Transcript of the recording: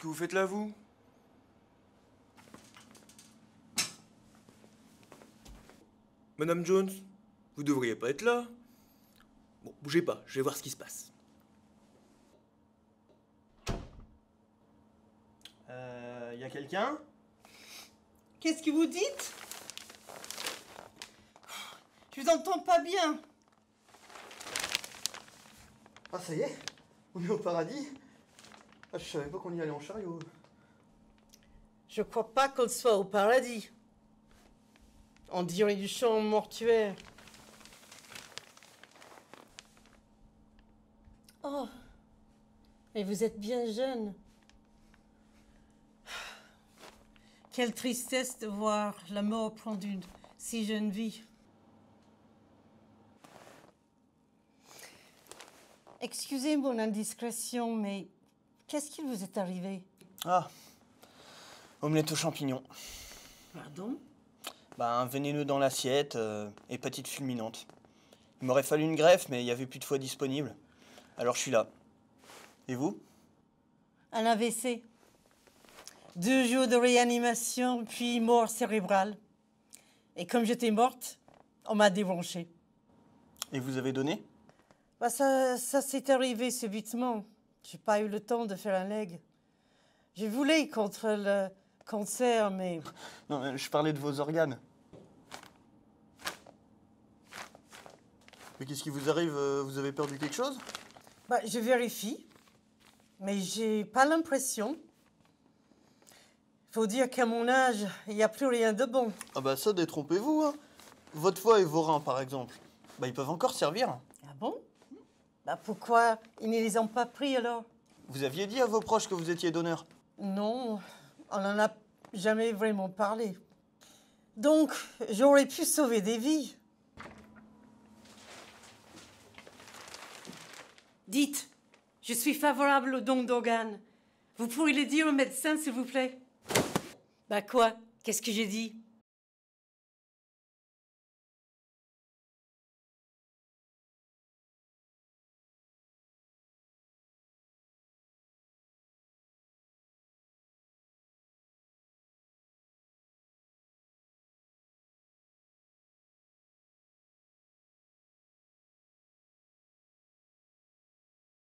Qu'est-ce que vous faites là, vous ? Madame Jones, vous devriez pas être là. Bon, bougez pas, je vais voir ce qui se passe. Y a quelqu'un ? Qu'est-ce que vous dites ? Je vous entends pas bien. Ah, ça y est, on est au paradis. Ah, je savais pas qu'on y allait en chariot. Je crois pas qu'on soit au paradis. On dirait du champ mortuaire. Oh, mais vous êtes bien jeune. Quelle tristesse de voir la mort prendre une si jeune vie. Excusez mon indiscrétion, mais qu'est-ce qui vous est arrivé? Ah, omelette aux champignons. Pardon? Bah, un vénéneux dans l'assiette, hépatite fulminante. Il m'aurait fallu une greffe, mais il n'y avait plus de foie disponible. Alors je suis là. Et vous? Un AVC. 2 jours de réanimation, puis mort cérébrale. Et comme j'étais morte, on m'a débranchée. Et vous avez donné? Bah ça s'est arrivé subitement. J'ai pas eu le temps de faire un leg. Je voulais contre le cancer, mais... Non, je parlais de vos organes. Mais qu'est-ce qui vous arrive? Vous avez perdu quelque chose? Bah, je vérifie, mais j'ai pas l'impression. Faut dire qu'à mon âge, il n'y a plus rien de bon. Ah bah ça, détrompez-vous, hein. Votre foie et vos reins, par exemple, bah, ils peuvent encore servir. Ah bon? Bah pourquoi ils ne les ont pas pris alors? Vous aviez dit à vos proches que vous étiez donneur? Non, on n'en a jamais vraiment parlé. Donc, j'aurais pu sauver des vies. Dites, je suis favorable au don d'organes. Vous pourriez le dire au médecin, s'il vous plaît? Bah quoi? Qu'est-ce que j'ai dit?